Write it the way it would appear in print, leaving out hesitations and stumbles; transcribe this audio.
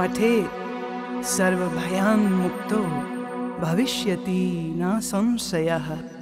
पठे सर्वभयान् मुक्तो भविष्यति न संशयः।